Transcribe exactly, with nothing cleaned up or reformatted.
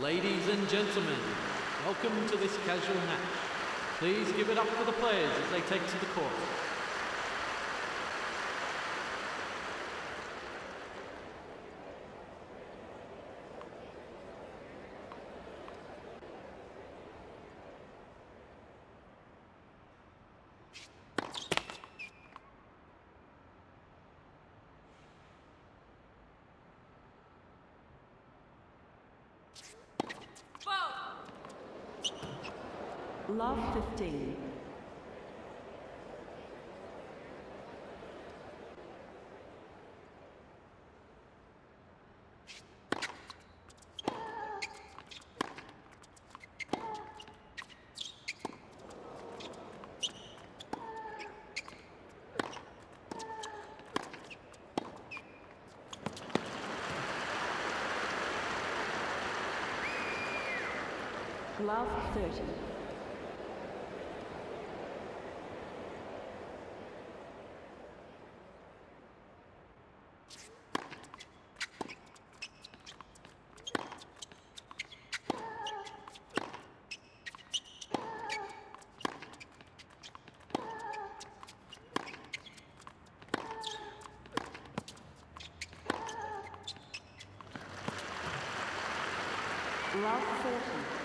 Ladies and gentlemen, welcome to this casual match. Please give it up for the players as they take to the court. Love fifteen. Love thirty. Love thirty.